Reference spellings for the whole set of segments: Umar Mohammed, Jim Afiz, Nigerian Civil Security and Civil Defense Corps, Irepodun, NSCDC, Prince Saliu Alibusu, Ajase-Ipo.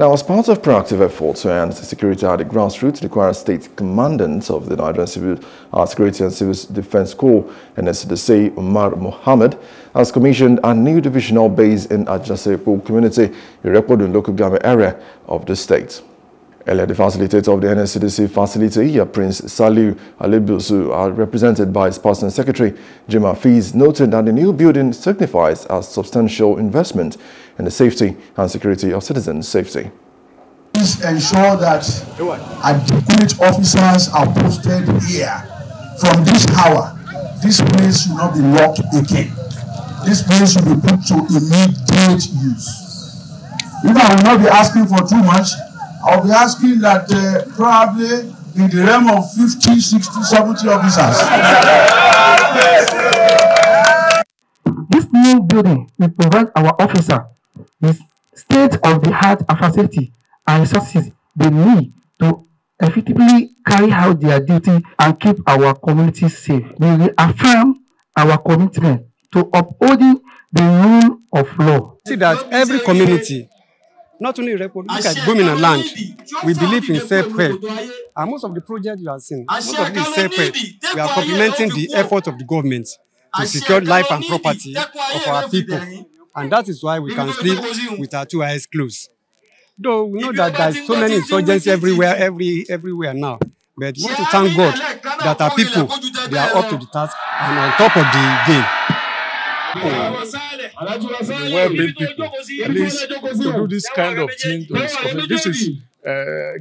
Now, as part of proactive efforts to enhance security at the grassroots, requires state commandant of the Nigerian Civil Security and Civil Defense Corps, NSCDC, Umar Mohammed, has commissioned a new divisional base in Ajase-Ipo community, Irepodun local government area of the state. Earlier, the facilitator of the NSCDC facility, Prince Saliu Alibusu, are represented by his Personal Secretary, Jim Afiz, noted that the new building signifies a substantial investment in the safety and security of citizens' safety. Please ensure that adequate officers are posted here. From this hour, this place should not be locked again. This place should be put to immediate use. Even I will not be asking for too much. I'll be asking that probably in the realm of 50, 60, 70 officers. This new building will provide our officers with state-of-the-art facility and resources they need to effectively carry out their duty and keep our community safe. We reaffirm our commitment to upholding the rule of law. See that every community, not only Irepodun, look at Gomina land. We believe in self-help. And most of the projects you are seeing, most of this self-help, we are complementing the effort of the government to secure life and property of our people. And that is why we can sleep with our two eyes closed. Though we know that there are so many insurgents everywhere, everywhere now. But we want to thank God that our people, they are up to the task and on top of the game. Well-being people, at least to do this kind of thing. This is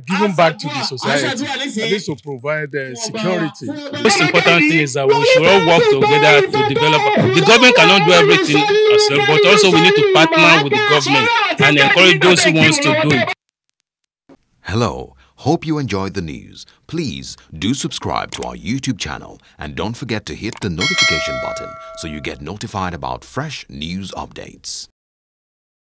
given back to the society, at least to provide security. The most important thing is that we should all work together to develop. The government cannot do everything ourselves, but also we need to partner with the government and encourage those who want to do it. Hello, hope you enjoyed the news. Please do subscribe to our YouTube channel and don't forget to hit the notification button so you get notified about fresh news updates.